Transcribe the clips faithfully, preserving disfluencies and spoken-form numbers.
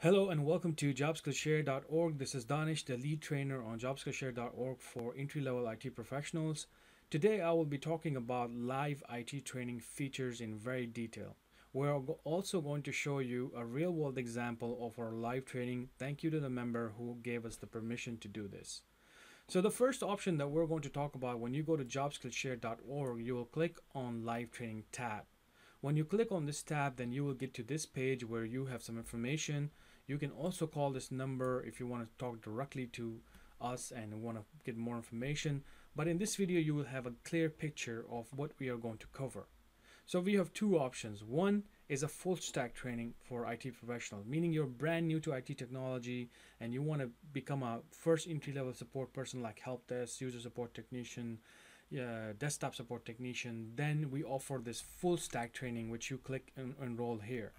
Hello and welcome to job skill share dot org. This is Danish, the lead trainer on job skill share dot org for entry-level I T professionals. Today I will be talking about live I T training features in very detail. We're also going to show you a real-world example of our live training. Thank you to the member who gave us the permission to do this. So the first option that we're going to talk about, when you go to job skill share dot org, you will click on Live Training tab. When you click on this tab, then you will get to this page where you have some information. You can also call this number if you want to talk directly to us and want to get more information. But in this video, you will have a clear picture of what we are going to cover. So we have two options. One is a full stack training for I T professionals, meaning you're brand new to I T technology and you want to become a first entry level support person like help desk, user support technician, yeah, desktop support technician. Then we offer this full stack training, which you click and enroll here.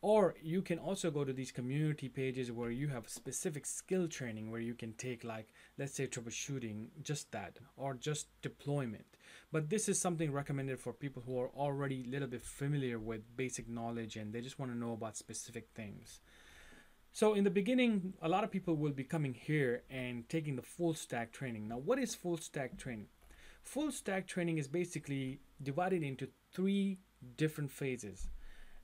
Or you can also go to these community pages where you have specific skill training where you can take, like, let's say troubleshooting, just that, or just deployment. But this is something recommended for people who are already a little bit familiar with basic knowledge and they just want to know about specific things. So in the beginning, a lot of people will be coming here and taking the full stack training. Now, what is full stack training? Full stack training is basically divided into three different phases.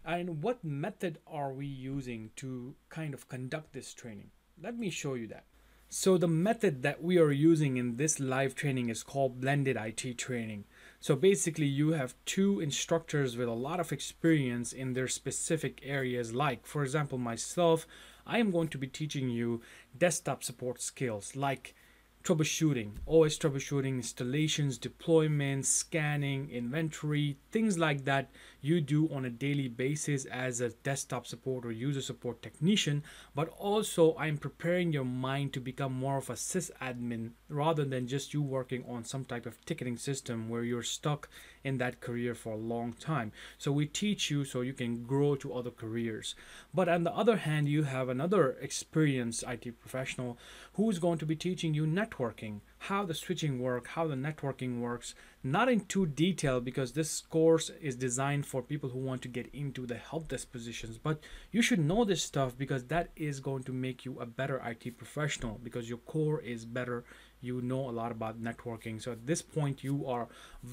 And what method are we using to kind of conduct this training? Let me show you that. So the method that we are using in this live training is called blended I T training. So basically you have two instructors with a lot of experience in their specific areas. Like, for example, myself, I am going to be teaching you desktop support skills like troubleshooting, O S troubleshooting, installations, deployments, scanning, inventory, things like that you do on a daily basis as a desktop support or user support technician. But also I'm preparing your mind to become more of a sysadmin rather than just you working on some type of ticketing system where you're stuck in that career for a long time. So we teach you so you can grow to other careers. But on the other hand, you have another experienced I T professional who's going to be teaching you network Networking, how the switching works, how the networking works, not in too detail because this course is designed for people who want to get into the help desk positions. But you should know this stuff because that is going to make you a better I T professional because your core is better. You know a lot about networking. So at this point, you are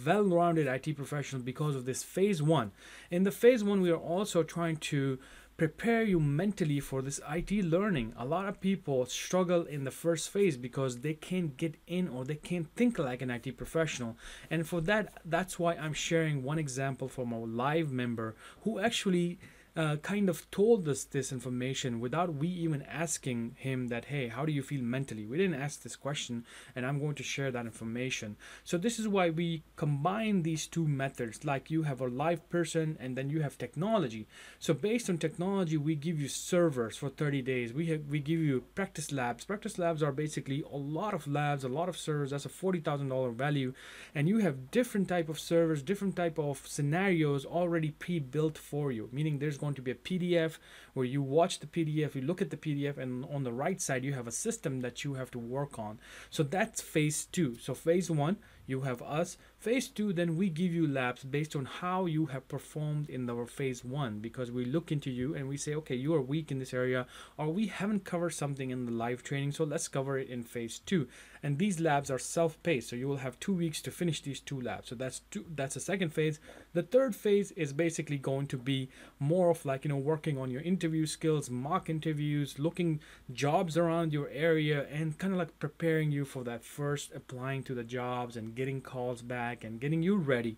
well-rounded I T professional because of this phase one. In the phase one, we are also trying to prepare you mentally for this I T learning. A lot of people struggle in the first phase because they can't get in or they can't think like an I T professional. And for that, that's why I'm sharing one example from our live member who actually uh, kind of told us this information without we even asking him that, hey, how do you feel mentally? We didn't ask this question, and I'm going to share that information. So this is why we combine these two methods. Like, you have a live person and then you have technology. So based on technology, we give you servers for thirty days. We have, we give you practice labs. Practice labs are basically a lot of labs, a lot of servers. That's a forty thousand dollar value. And you have different type of servers, different type of scenarios already pre-built for you. Meaning there's going to be a P D F where you watch the P D F, you look at the P D F, and on the right side, you have a system that you have to work on. So that's phase two. So phase one, you have us. Phase two, then we give you labs based on how you have performed in our phase one, because we look into you and we say, okay, you are weak in this area, or we haven't covered something in the live training, so let's cover it in phase two. And these labs are self-paced, so you will have two weeks to finish these two labs. So that's two, that's the second phase. The third phase is basically going to be more of, like, you know, working on your interview skills, mock interviews, looking jobs around your area, and kind of like preparing you for that first applying to the jobs and getting calls back and getting you ready.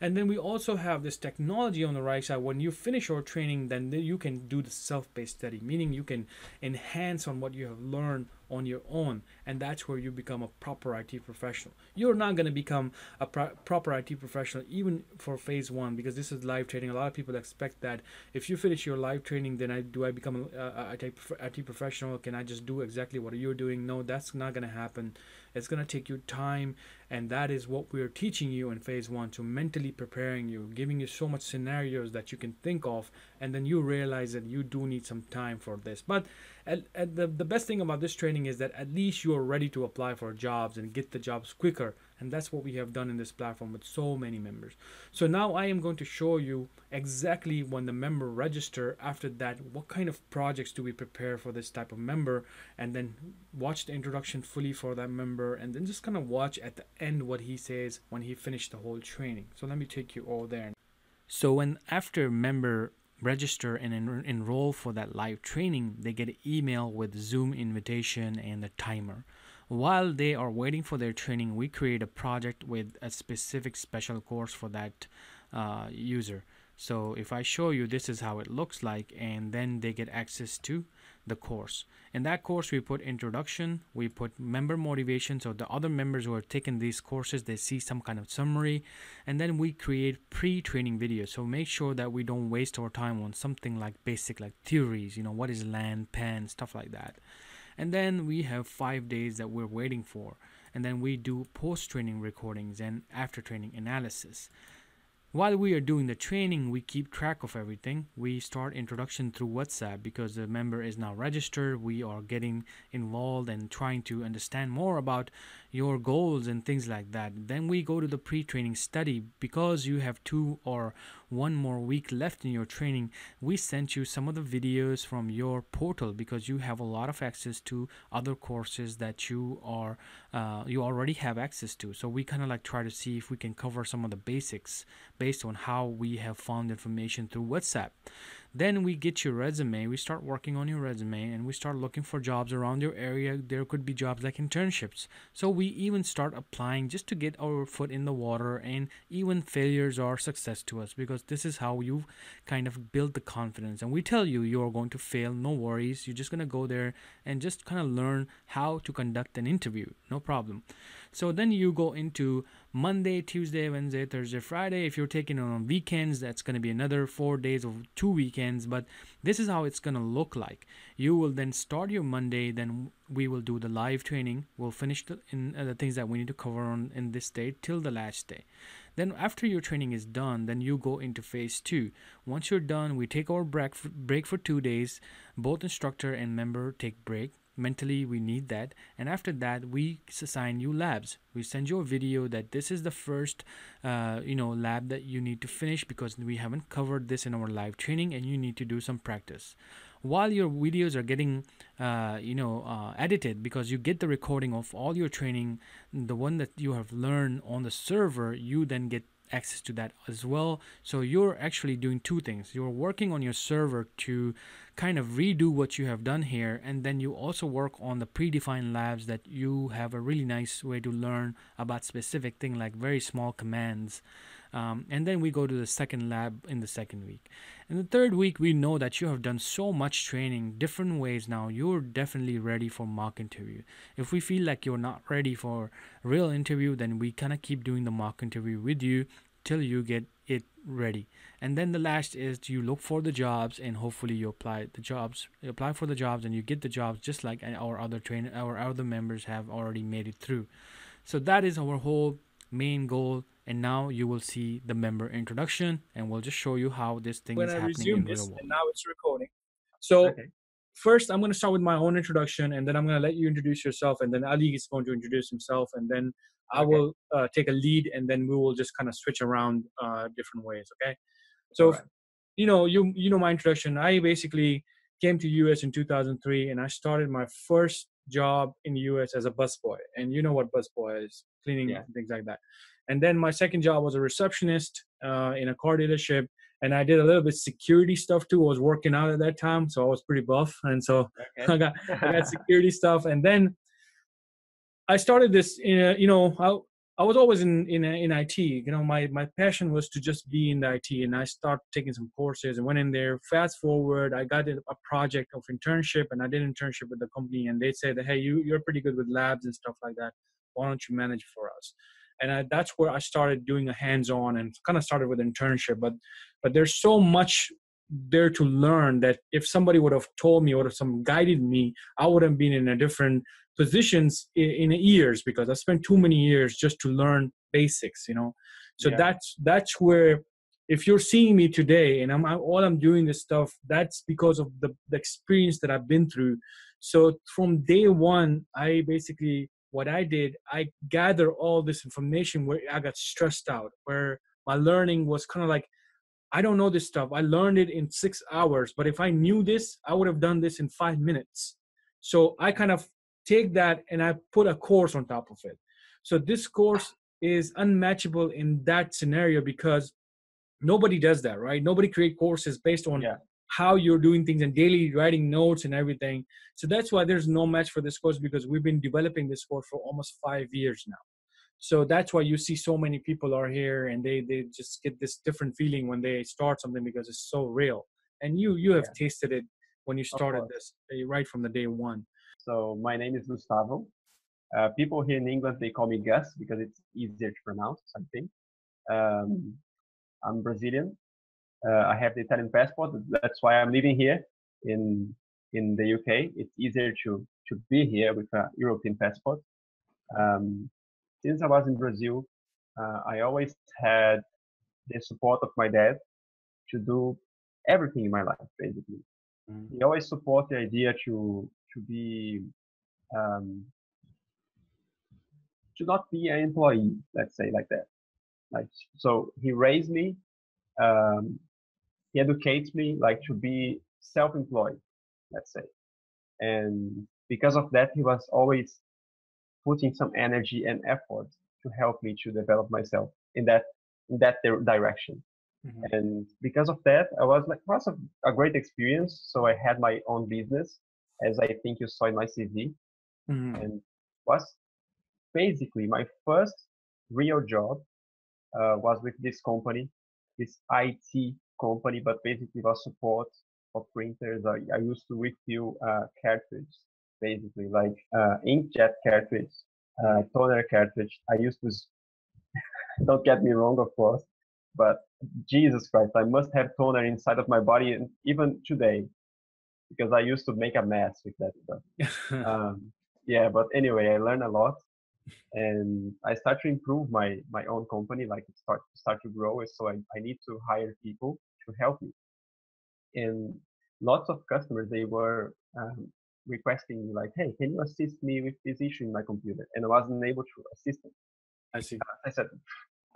And then we also have this technology on the right side. When you finish your training, then you can do the self-paced study, meaning you can enhance on what you have learned on your own, and that's where you become a proper I T professional. You're not going to become a pro proper I T professional even for phase one, because this is live training. A lot of people expect that if you finish your live training, then I do I become an I T professional? Can I just do exactly what you're doing? No, that's not going to happen. It's going to take you time, and that is what we're teaching you in phase one, to mentally preparing you, giving you so much scenarios that you can think of and then you realize that you do need some time for this. But at, at the, the best thing about this training is that at least you are ready to apply for jobs and get the jobs quicker. And that's what we have done in this platform with so many members. So now I am going to show you exactly when the member register, after that, what kind of projects do we prepare for this type of member, and then watch the introduction fully for that member, and then just kind of watch at the end what he says when he finished the whole training. So let me take you all there. So when after member register and en enroll for that live training, they get an email with Zoom invitation and the timer. While they are waiting for their training, we create a project with a specific special course for that uh, user. So if I show you, this is how it looks like, and then they get access to the course. In that course, we put introduction, we put member motivation, so the other members who are taking these courses, they see some kind of summary, and then we create pre-training videos. So make sure that we don't waste our time on something like basic, like theories, you know, what is LAN, PAN, stuff like that. And then we have five days that we're waiting for, and then we do post-training recordings and after-training analysis. While we are doing the training, we keep track of everything. We start introduction through WhatsApp because the member is now registered. We are getting involved and trying to understand more about your goals and things like that. Then we go to the pre-training study. Because you have two or one more week left in your training, we sent you some of the videos from your portal because you have a lot of access to other courses that you are uh, you already have access to. So we kind of like try to see if we can cover some of the basics based on how we have found information through WhatsApp. Then we get your resume, we start working on your resume, and we start looking for jobs around your area. There could be jobs like internships. So we even start applying just to get our foot in the water, and even failures are success to us because this is how you kind of build the confidence. And we tell you, you're going to fail, no worries. You're just going to go there and just kind of learn how to conduct an interview, no problem. So then you go into Monday, Tuesday, Wednesday, Thursday, Friday. If you're taking it on weekends, that's going to be another four days of two weekends. But this is how it's going to look like. You will then start your Monday. Then we will do the live training. We'll finish the, in, uh, the things that we need to cover on in this day till the last day. Then after your training is done, then you go into phase two. Once you're done, we take our break for, break for two days. Both instructor and member take break. Mentally, we need that. And after that, we assign you labs. We send you a video that this is the first uh, you know, lab that you need to finish because we haven't covered this in our live training and you need to do some practice. While your videos are getting uh, you know, uh, edited, because you get the recording of all your training, the one that you have learned on the server, you then get access to that as well. So you're actually doing two things. You're working on your server to kind of redo what you have done here, and then you also work on the predefined labs that you have a really nice way to learn about specific thing like very small commands. Um, and then we go to the second lab in the second week. In the third week, we know that you have done so much training, different ways now. You're definitely ready for mock interview. If we feel like you're not ready for real interview, then we kind of keep doing the mock interview with you till you get it ready. And then the last is you look for the jobs, and hopefully you apply the jobs, you apply for the jobs, and you get the jobs just like our other train, our other members have already made it through. So that is our whole main goal. And now you will see the member introduction, and we'll just show you how this thing when is I happening resume in this, real world. And now it's recording. So okay. First, I'm going to start with my own introduction, and then I'm going to let you introduce yourself, and then Ali is going to introduce himself, and then okay. I will uh, take a lead, and then we will just kind of switch around uh, different ways. Okay. So, right. if, you know, you you know my introduction. I basically came to U S in two thousand three, and I started my first job in the U S as a busboy, and you know what busboy is, cleaning yeah. and things like that. And then my second job was a receptionist uh, in a car dealership, and I did a little bit security stuff too. I was working out at that time, so I was pretty buff, and so okay. I got I got security stuff. And then I started this. Uh, you know, I I was always in in in I T. You know, my my passion was to just be in the I T, and I started taking some courses and went in there. Fast forward, I got a project of internship, and I did internship with the company, and they said, "Hey, you you're pretty good with labs and stuff like that. Why don't you manage for us?" And I, that's where I started doing a hands-on, and kind of started with internship. But but there's so much there to learn that if somebody would have told me or some guided me, I would have been in a different positions in, in years, because I spent too many years just to learn basics, you know. So yeah. that's that's where if you're seeing me today and I'm, I'm all I'm doing this stuff, that's because of the, the experience that I've been through. So from day one, I basically, what I did, I gathered all this information where I got stressed out, where my learning was kind of like, I don't know this stuff. I learned it in six hours, but if I knew this, I would have done this in five minutes. So I kind of take that and I put a course on top of it. So this course is unmatchable in that scenario because nobody does that, right? Nobody creates courses based on yeah. how you're doing things and daily writing notes and everything. So that's why there's no match for this course, because we've been developing this course for almost five years now. So that's why you see so many people are here and they, they just get this different feeling when they start something because it's so real. And you, you have yeah. tasted it when you started this right from the day one. So my name is Gustavo. Uh, people here in England, they call me Gus because it's easier to pronounce, I think. Um, I'm Brazilian. Uh, I have the Italian passport. That's why I'm living here in in the U K. It's easier to, to be here with a European passport. Um, since I was in Brazil, uh, I always had the support of my dad to do everything in my life, basically. Mm-hmm. He always supports the idea to, to be... Um, to not be an employee, let's say like that. Like, so he raised me, um, he educates me like to be self-employed, let's say. And because of that, he was always putting some energy and effort to help me to develop myself in that, in that direction. Mm-hmm. And because of that, I was like, was a, a great experience. So I had my own business, as I think you saw in my C V. Mm-hmm. And was basically my first real job uh, was with this company, this I T company, but basically was support for printers. I, I used to refill uh, cartridges, basically like uh, inkjet cartridge, uh, toner cartridge. I used to, don't get me wrong, of course, but Jesus Christ, I must have toner inside of my body, and even today, because I used to make a mess with that stuff. um, yeah, but anyway, I learned a lot. And I start to improve my my own company, like it start start to grow. So I, I need to hire people to help me. And lots of customers, they were um, requesting me like, "Hey, can you assist me with this issue in my computer?" And I wasn't able to assist them. I see. I said,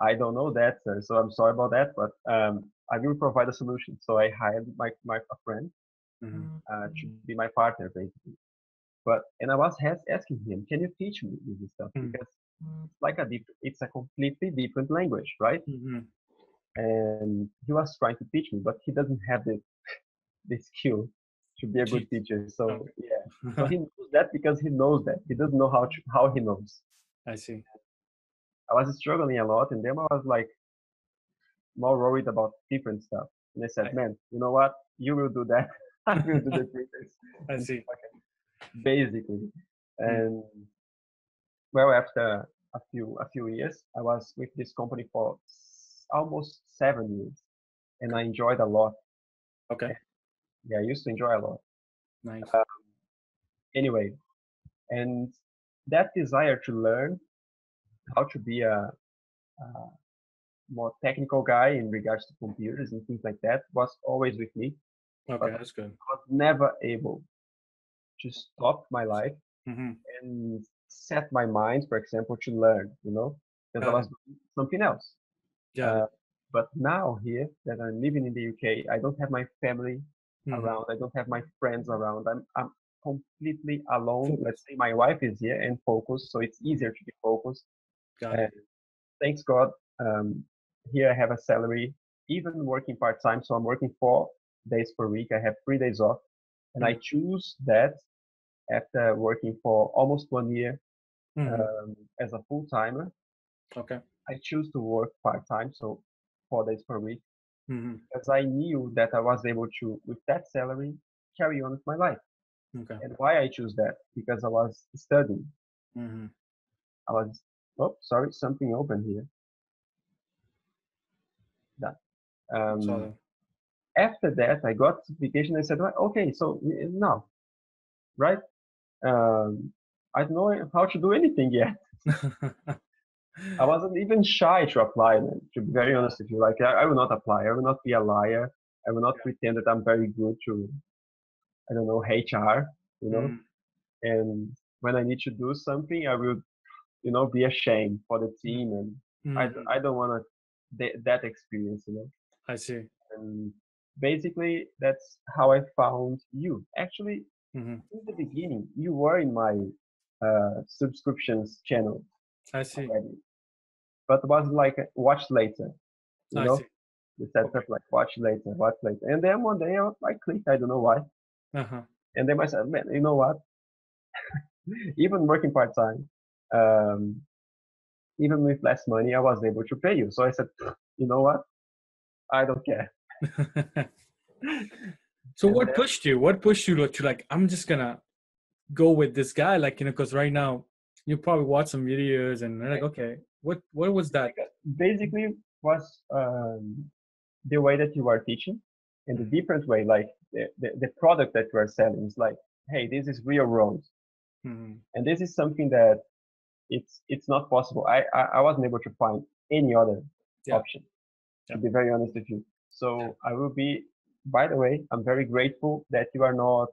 "I don't know that, sir. So I'm sorry about that, but um, I will provide a solution." So I hired my my a friend mm-hmm. uh, to be my partner, basically. But, and I was asking him, can you teach me this stuff? Because mm-hmm. it's like a deep, it's a completely different language, right? Mm-hmm. And he was trying to teach me, but he doesn't have the, the skill to be a good teacher. So okay. yeah, so he knows that because he knows that. He doesn't know how to, how he knows. I see. I was struggling a lot, and then I was like more worried about different stuff. And I said, I man, you know what? You will do that. I will do the printers. I see. Okay. Basically, and well, after a few a few years, I was with this company for almost seven years, and I enjoyed a lot. Okay. Yeah, I used to enjoy a lot. Nice. Um, anyway, and that desire to learn how to be a, a more technical guy in regards to computers and things like that was always with me. Okay, that's good. I was never able to stop my life mm-hmm. and set my mind, for example, to learn, you know, because yeah. I was doing something else. Yeah. Uh, but now here that I'm living in the U K, I don't have my family mm-hmm. around. I don't have my friends around. I'm I'm completely alone. Focus. Let's say my wife is here and focused, so it's easier to be focused. Got it. Thanks God. Um, here I have a salary, even working part time. So I'm working four days per week. I have three days off. And I choose that after working for almost one year mm-hmm. um, as a full-timer. Okay. I choose to work part-time, so four days per week, mm-hmm. because I knew that I was able to, with that salary, carry on with my life. Okay. And why I choose that? Because I was studying. Mm-hmm. I was, oh, sorry, something open here. That. Um, sorry. After that, I got vacation. I said, well, okay, so now, right? Um, I don't know how to do anything yet. I wasn't even shy to apply, man, to be very honest with you. Like, I, I will not apply. I will not be a liar. I will not yeah. pretend that I'm very good to, I don't know, H R, you know. Mm. And when I need to do something, I will, you know, be ashamed for the team. And mm. I, I don't want th- that experience, you know. I see. And basically, that's how I found you. Actually, mm-hmm. in the beginning, you were in my uh, subscriptions channel. I see. Already. But it was like watch later, you I know. See. The setup okay. like watch later, watch later, and then one day I, I clicked. I don't know why. Uh-huh. And then I said, man, you know what? Even working part time, um, even with less money, I was able to pay you. So I said, you know what? I don't care. So and what then, pushed you? What pushed you to like? I'm just gonna go with this guy, like you know, because right now you probably watch some videos and you're like, okay, what what was that? Basically, was um, the way that you are teaching, and the different way, like the, the, the product that you are selling is like, hey, this is real road. Mm-hmm. And this is something that it's it's not possible. I, I, I wasn't able to find any other yeah. option, yeah. to be very honest with you. So yeah. I will be, by the way, I'm very grateful that you are not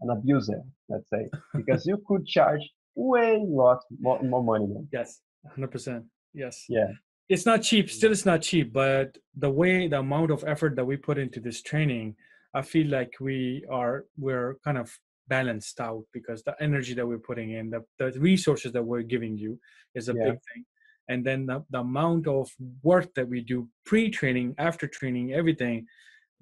an abuser, let's say, because you could charge way lot more, more money. Man. Yes, one hundred percent. Yes. Yeah. It's not cheap. Still, it's not cheap. But the way, the amount of effort that we put into this training, I feel like we are, we're kind of balanced out because the energy that we're putting in, the, the resources that we're giving you is a yeah. big thing. And then the, the amount of work that we do pre-training, after training, everything,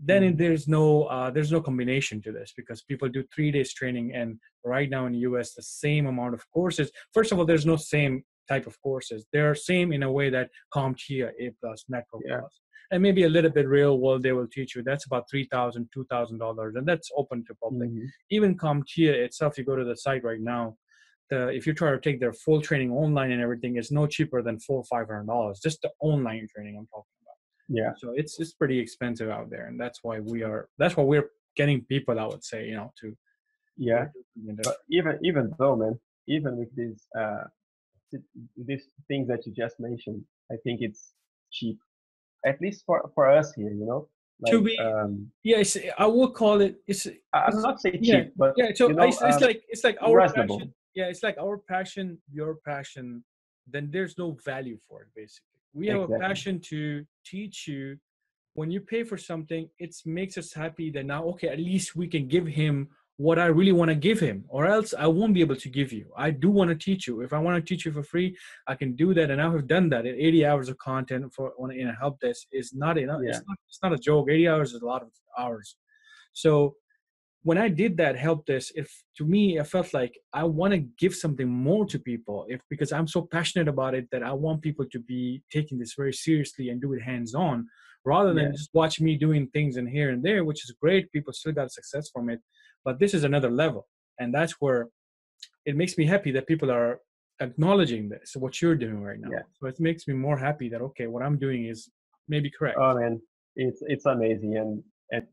then mm. there's no uh, there's no combination to this because people do three days training. And right now in the U S, the same amount of courses. First of all, there's no same type of courses. They're same in a way that Comtia, A-plus, Network yeah. Plus, and maybe a little bit real world they will teach you. That's about three thousand dollars, two thousand dollars, and that's open to public. Mm-hmm. Even Comtia itself, you go to the site right now, the, if you try to take their full training online and everything, it's no cheaper than four or five hundred dollars, just the online training I'm talking about. Yeah. So it's it's pretty expensive out there, and that's why we are, that's why we're getting people, I would say, you know, to. Yeah, but even, even though, man, even with these, uh, these things that you just mentioned, I think it's cheap, at least for, for us here, you know. Like, to be, um, yes, I will call it. It's, I will not say cheap, yeah, but yeah, so you know, it's, it's um, like it's like our reasonable. Passion. Yeah, it's like our passion, your passion. Then there's no value for it. Basically, we have exactly. a passion to teach you. When you pay for something, it makes us happy. That now, okay, at least we can give him what I really want to give him, or else I won't be able to give you. I do want to teach you. If I want to teach you for free, I can do that. And I have done that. eighty hours of content for on in a help desk is not enough. Yeah. It's not, it's not a joke. eighty hours is a lot of hours. So when I did that help desk, if to me, I felt like I want to give something more to people if because I'm so passionate about it that I want people to be taking this very seriously and do it hands-on rather than yeah. just watch me doing things in here and there, which is great. People still got success from it. But this is another level. And that's where it makes me happy that people are acknowledging this, what you're doing right now. Yeah. So it makes me more happy that, okay, what I'm doing is maybe correct. Oh, man, it's it's amazing. And, and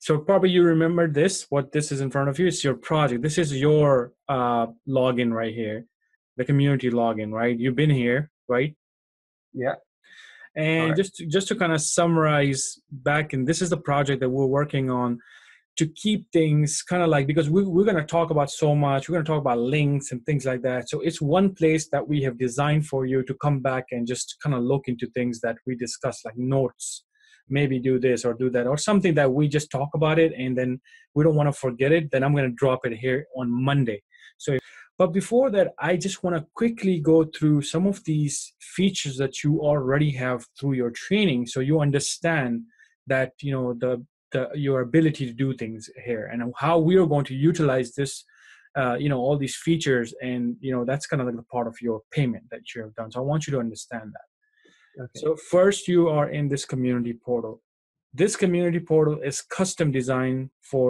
so probably you remember this, what this is in front of you. It's your project. This is your uh, login right here, the community login, right? You've been here, right? Yeah. And right. just to, just to kind of summarize back, and this is the project that we're working on to keep things kind of like, because we, we're going to talk about so much, we're going to talk about links and things like that. So it's one place that we have designed for you to come back and just kind of look into things that we discuss, like notes, maybe do this or do that, or something that we just talk about it and then we don't want to forget it. Then I'm going to drop it here on Monday. So, but before that, I just want to quickly go through some of these features that you already have through your training. So you understand that, you know, the, The, your ability to do things here and how we are going to utilize this, uh, you know, all these features. And, you know, that's kind of like the part of your payment that you have done. So I want you to understand that. Okay. So first you are in this community portal. This community portal is custom designed for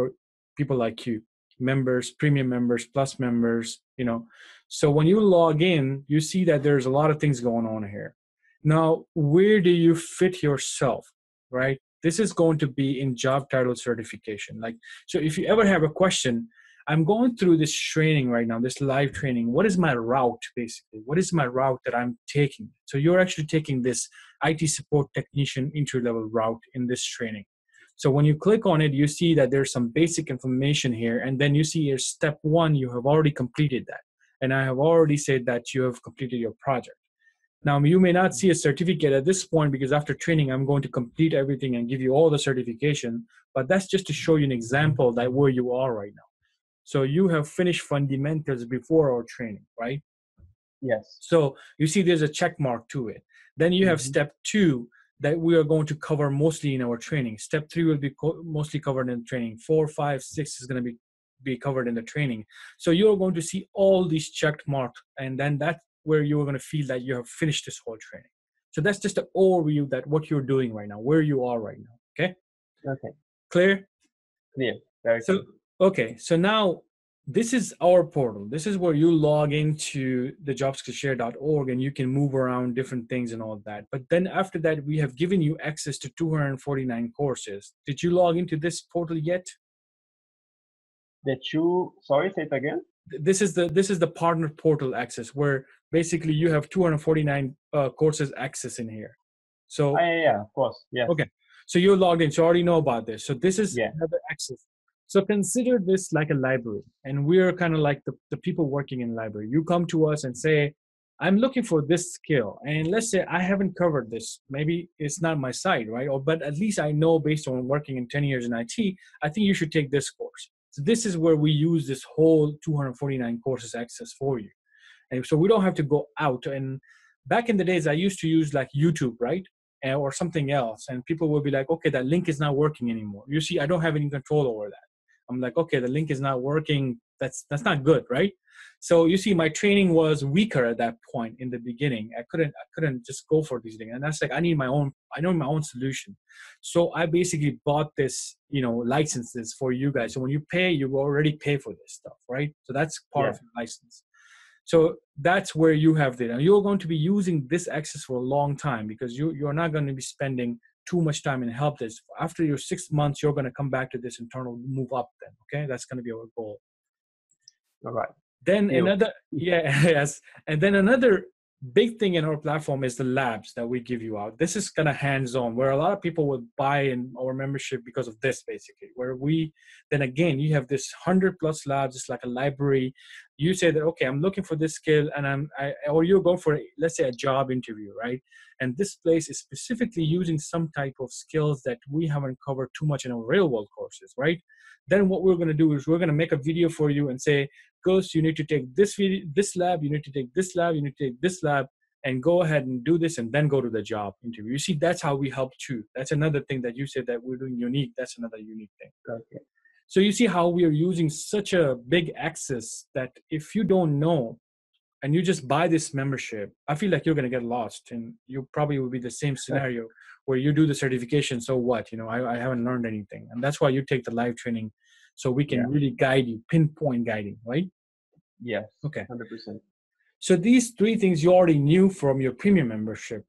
people like you, members, premium members, plus members, you know. So when you log in, you see that there's a lot of things going on here. Now, where do you fit yourself, right? This is going to be in job title certification. Like, so if you ever have a question, I'm going through this training right now, this live training. What is my route, basically? What is my route that I'm taking? So you're actually taking this I T support technician entry-level route in this training. So when you click on it, you see that there's some basic information here, and then you see your step one, you have already completed that. And I have already said that you have completed your project. Now, you may not see a certificate at this point because after training, I'm going to complete everything and give you all the certification, but that's just to show you an example that where you are right now. So you have finished fundamentals before our training, right? Yes. So you see there's a check mark to it. Then you have mm-hmm. step two that we are going to cover mostly in our training. Step three will be co- mostly covered in training. Four, five, six is going to be, be covered in the training. So you're going to see all these checked marks, and then that's where you are going to feel that you have finished this whole training. So that's just an overview that what you're doing right now, where you are right now. Okay. Okay. Clear? Clear. Very so, clear. Okay. So now this is our portal. This is where you log into the job skill share dot org and you can move around different things and all that. But then after that, we have given you access to two hundred forty-nine courses. Did you log into this portal yet? That you, sorry, say it again. This is the this is the partner portal access where basically you have two hundred forty-nine uh, courses access in here. So yeah, yeah, of course, yeah. Okay, so you're logged in, so you already know about this. So this is yeah. another access. So consider this like a library, and we're kind of like the, the people working in library. You come to us and say, I'm looking for this skill, and let's say I haven't covered this. Maybe it's not my side, right? Or but at least I know based on working in ten years in I T, I think you should take this course. So this is where we use this whole two hundred forty-nine courses access for you. And so we don't have to go out. And back in the days, I used to use like YouTube, right? Or something else. And people will be like, okay, that link is not working anymore. You see, I don't have any control over that. I'm like, okay, the link is not working. That's that's not good, right? So you see, my training was weaker at that point in the beginning. I couldn't I couldn't just go for these things. And that's like, I need my own, I know my own solution. So I basically bought this, you know, licenses for you guys. So when you pay, you already pay for this stuff, right? So that's part yeah. of the license. So that's where you have data. And you're going to be using this access for a long time because you, you're not going to be spending too much time in help desk. After your six months, you're going to come back to this internal move up then, okay? That's going to be our goal. All right. Then you. another, yeah, yes. And then another big thing in our platform is the labs that we give you out. This is kind of hands-on where a lot of people would buy in our membership because of this basically, where we, then again, you have this hundred plus labs. It's like a library. You say that, okay, I'm looking for this skill and I'm, I, or you go for, let's say a job interview, right? And this place is specifically using some type of skills that we haven't covered too much in our real world courses, right? Then what we're going to do is we're going to make a video for you and say, Ghost, you need to take this video, this lab, you need to take this lab, you need to take this lab, and go ahead and do this and then go to the job interview. You see, that's how we help too. That's another thing that you said that we're doing unique. That's another unique thing. Okay. So you see how we are using such a big access that if you don't know and you just buy this membership, I feel like you're going to get lost and you probably will be the same scenario where you do the certification. So what, you know, I, I haven't learned anything. And that's why you take the live training so we can yeah. really guide you, pinpoint guiding, right? Yeah. Okay. one hundred percent. So these three things you already knew from your premium membership.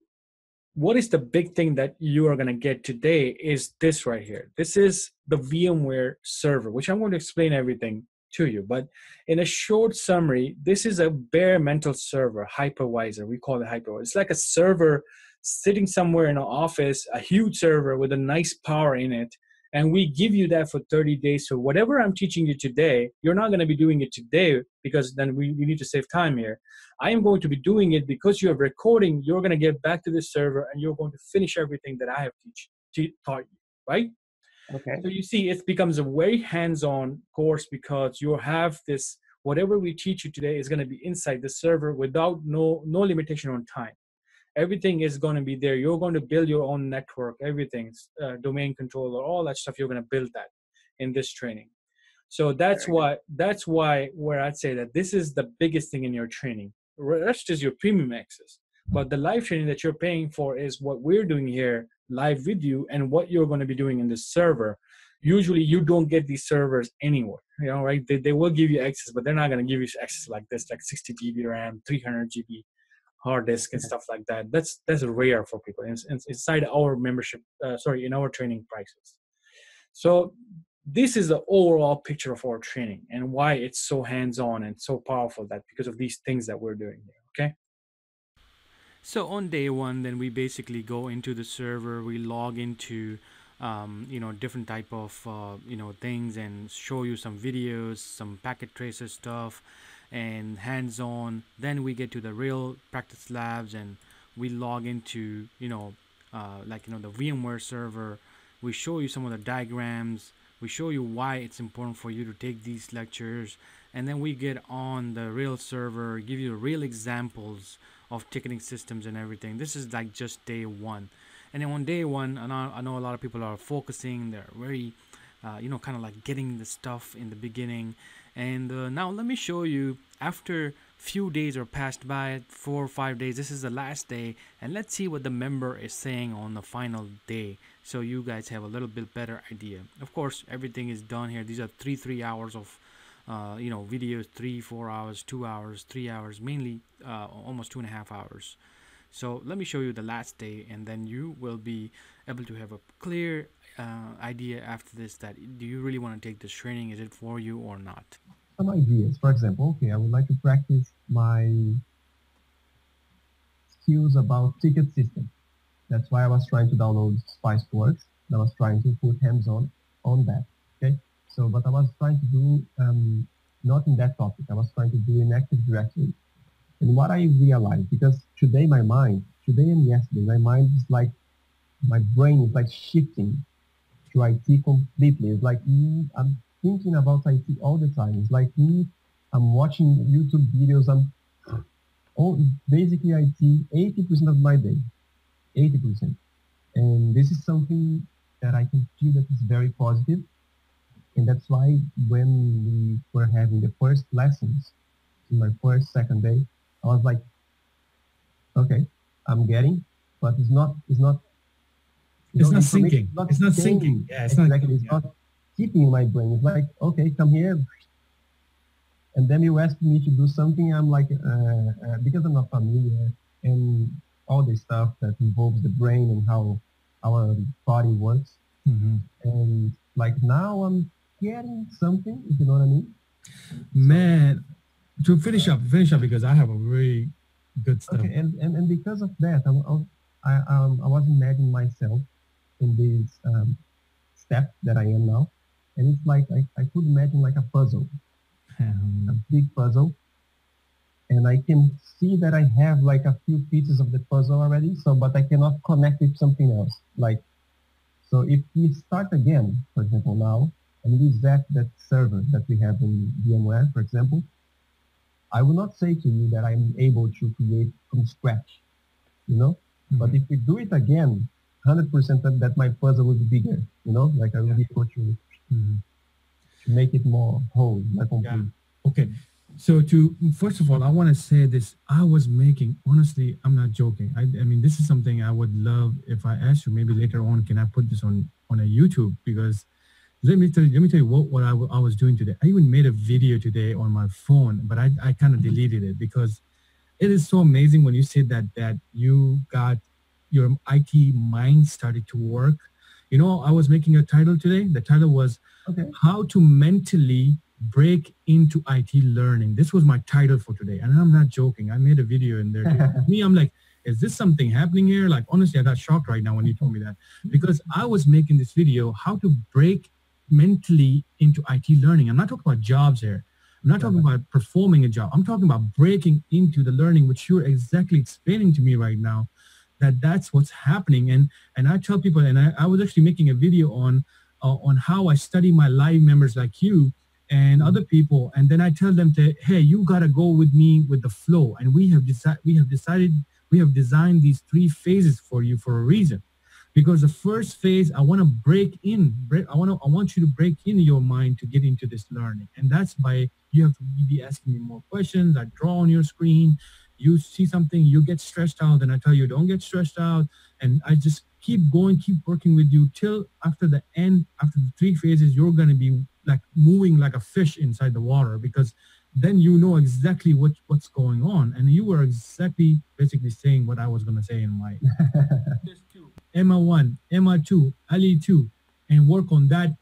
What is the big thing that you are going to get today is this right here. This is the VMware server, which I'm going to explain everything to you. But in a short summary, this is a bare metal server, hypervisor. We call it hypervisor. It's like a server sitting somewhere in an office, a huge server with a nice power in it. And we give you that for thirty days. So whatever I'm teaching you today, you're not going to be doing it today because then we, we need to save time here. I am going to be doing it because you have recording. You're going to get back to the server and you're going to finish everything that I have teach, te- taught you, right? Okay. So you see, it becomes a very hands-on course because you have this, whatever we teach you today is going to be inside the server without no, no limitation on time. Everything is going to be there. You're going to build your own network, everything, uh, domain controller, all that stuff. You're going to build that in this training. So that's why, that's why where I'd say that this is the biggest thing in your training. The rest is your premium access. But the live training that you're paying for is what we're doing here live with you and what you're going to be doing in this server. Usually you don't get these servers anywhere, you know, right? They, they will give you access, but they're not going to give you access like this, like sixty gigabyte RAM, three hundred gigabyte. Hard disk and stuff like that. That's that's rare for people. It's, it's inside our membership, uh, sorry, in our training prices. So this is the overall picture of our training and why it's so hands-on and so powerful, that because of these things that we're doing here, okay? So on day one, then we basically go into the server, we log into, um, you know, different type of, uh, you know, things, and show you some videos, some packet tracer stuff and hands-on. Then we get to the real practice labs and we log into, you know, uh, like, you know, the VMware server. We show you some of the diagrams. We show you why it's important for you to take these lectures, and then we get on the real server, give you real examples of ticketing systems and everything. This is like just day one. And then on day one, I know, I know a lot of people are focusing, they're very, uh, you know, kind of like getting the stuff in the beginning. And uh, now let me show you, after few days are passed by, four or five days, this is the last day, and let's see what the member is saying on the final day, so you guys have a little bit better idea. Of course, everything is done here. These are three three hours of uh, you know, videos, three four hours, two hours, three hours, mainly uh, almost two and a half hours. So let me show you the last day, and then you will be able to have a clear uh, idea after this, that do you really want to take this training, is it for you or not? Some ideas, for example, okay, I would like to practice my skills about ticket system. That's why I was trying to download SpiceWorks, and I was trying to put hands-on on that, okay? So, but I was trying to do, um, not in that topic, I was trying to do in Active Directory. And what I realized, because today my mind, today and yesterday, my mind is like, my brain is like shifting to I T completely. It's like, mm, I'm thinking about I T all the time. It's like me, I'm watching YouTube videos, I'm all basically I T eighty percent of my day, eighty percent. And this is something that I can feel that is very positive. And that's why when we were having the first lessons, in my first, second day, I was like, okay, I'm getting, but it's not, it's not, it's know, not sinking, not it's not sinking, yeah, it's exactly. not, it's yeah. not, keeping in my brain. It's like, okay, come here. And then you asked me to do something. I'm like, uh, uh, because I'm not familiar and all the stuff that involves the brain and how our body works. Mm-hmm. And like now I'm getting something, if you know what I mean. Man, to finish up, finish up, because I have a really good stuff. Okay, and, and, and because of that, I, I, um, I was imagining myself in this um, step that I am now. And it's like, I, I could imagine like a puzzle, um, a big puzzle. And I can see that I have like a few pieces of the puzzle already, so, but I cannot connect it to something else. Like, so if we start again, for example, now, and use that, that server that we have in VMware, for example, I will not say to you that I'm able to create from scratch, you know? Mm-hmm. But if we do it again, one hundred percent that my puzzle will be bigger, you know? Like I will yeah. be able to Mm-hmm. to make it more whole, more complete. Yeah. Okay, so to first of all, I want to say this. I was making, honestly, I'm not joking. I, I mean, this is something I would love if I asked you. Maybe later on, can I put this on on a YouTube? Because let me tell you, let me tell you what what I, w I was doing today. I even made a video today on my phone, but I I kind of deleted it because it is so amazing when you say that that you got your I T mind started to work. You know, I was making a title today. The title was okay. How to Mentally Break into I T Learning. This was my title for today. And I'm not joking. I made a video in there. To me, I'm like, is this something happening here? Like, honestly, I got shocked right now when you told me that. Because I was making this video, how to break mentally into I T learning. I'm not talking about jobs here. I'm not talking about performing a job. I'm talking about breaking into the learning, which you're exactly explaining to me right now. That that's what's happening. And and I tell people, and I, I was actually making a video on uh, on how I study my live members like you and other people. And then I tell them to, hey, you got to go with me with the flow. And we have, deci we have decided, we have designed these three phases for you for a reason. Because the first phase, I want to break in, break, I, wanna, I want you to break in your mind to get into this learning. And that's by, you have to be asking me more questions. I draw on your screen. You see something, you get stressed out, and I tell you, don't get stressed out. And I just keep going, keep working with you till after the end, after the three phases, you're going to be like moving like a fish inside the water, because then you know exactly what, what's going on. And you were exactly basically saying what I was going to say in my Emma one, Emma two, Ali two, and work on that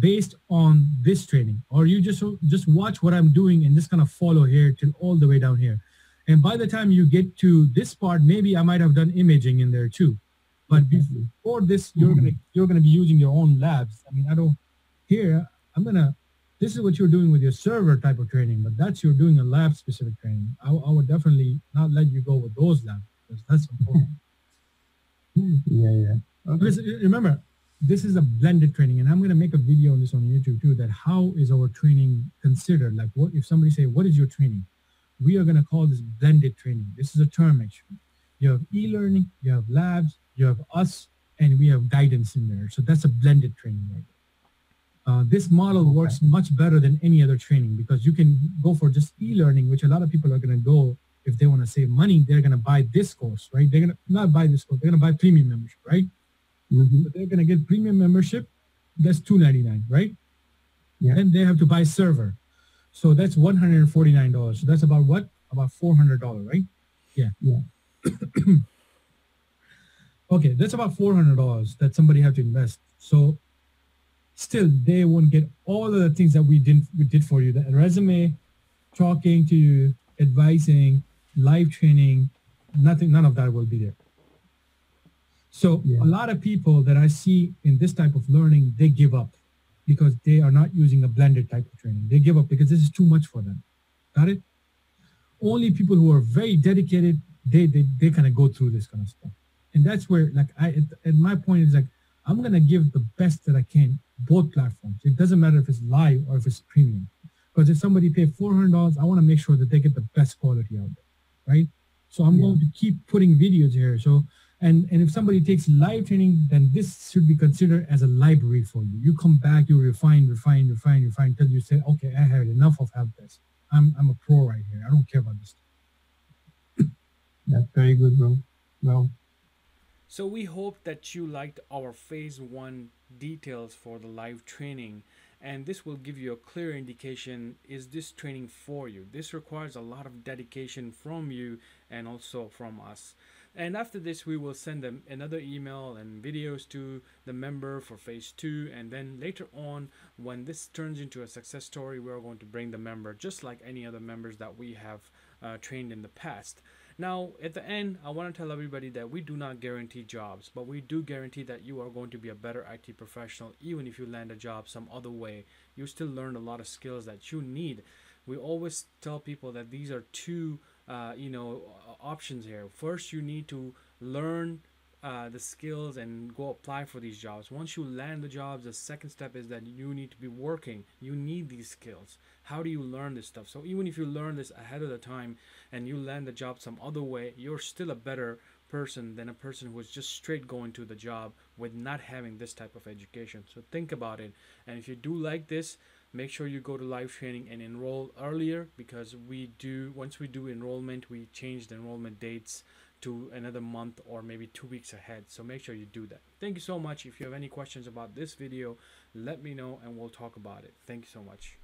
based on this training, or you just just watch what I'm doing and just kind of follow here till all the way down here. And by the time you get to this part, maybe I might have done imaging in there too. But before this, you're gonna you're gonna be using your own labs. I mean, I don't here. I'm gonna. This is what you're doing with your server type of training, but that's you're doing a lab specific training. I, I would definitely not let you go with those labs because that's important. Yeah, yeah. Okay. Listen, remember, this is a blended training, and I'm going to make a video on this on YouTube too, that how is our training considered? Like what, if somebody say, what is your training? We are going to call this blended training. This is a term actually. You have e-learning, you have labs, you have us, and we have guidance in there. So that's a blended training. Right? Uh, this model okay. works much better than any other training because you can go for just e-learning, which a lot of people are going to go if they want to save money, they're going to buy this course, right? They're going to not buy this course, they're going to buy premium membership, right? Mm-hmm. But they're going to get premium membership, that's two ninety-nine, right? Yeah. And they have to buy server. So that's one hundred forty-nine dollars. So that's about what? About four hundred dollars, right? Yeah. Yeah. Okay, that's about four hundred dollars that somebody have to invest. So still, they won't get all of the things that we didn't we did for you. The resume, talking to you, advising, live training, nothing, none of that will be there. So yeah. a lot of people that I see in this type of learning, they give up because they are not using a blended type of training. They give up because this is too much for them. Got it? Only people who are very dedicated, they they, they kind of go through this kind of stuff. And that's where, like, I, at, at my point is like, I'm going to give the best that I can, both platforms. It doesn't matter if it's live or if it's premium. Because if somebody pay four hundred dollars, I want to make sure that they get the best quality out there, right? So I'm yeah. going to keep putting videos here. So, and, and if somebody takes live training, then this should be considered as a library for you. You come back, you refine, refine, refine, refine, until you say, okay, I had enough of help desk. I'm, I'm a pro right here. I don't care about this. That's very good, bro. Well. So we hope that you liked our phase one details for the live training. And this will give you a clear indication, is this training for you? This requires a lot of dedication from you and also from us. And after this, we will send them another email and videos to the member for phase two. And then later on, when this turns into a success story, we're going to bring the member just like any other members that we have uh, trained in the past. Now, at the end, I want to tell everybody that we do not guarantee jobs, but we do guarantee that you are going to be a better I T professional. Even if you land a job some other way, you still learn a lot of skills that you need. We always tell people that these are two uh, you know, options here. First, you need to learn uh, the skills and go apply for these jobs. Once you land the jobs, the second step is that you need to be working. You need these skills. How do you learn this stuff? So even if you learn this ahead of the time and you land the job some other way, you're still a better person than a person who is just straight going to the job with not having this type of education. So think about it. And if you do like this, make sure you go to live training and enroll earlier, because we do, once we do enrollment, we change the enrollment dates to another month or maybe two weeks ahead. So make sure you do that. Thank you so much. If you have any questions about this video, let me know and we'll talk about it. Thank you so much.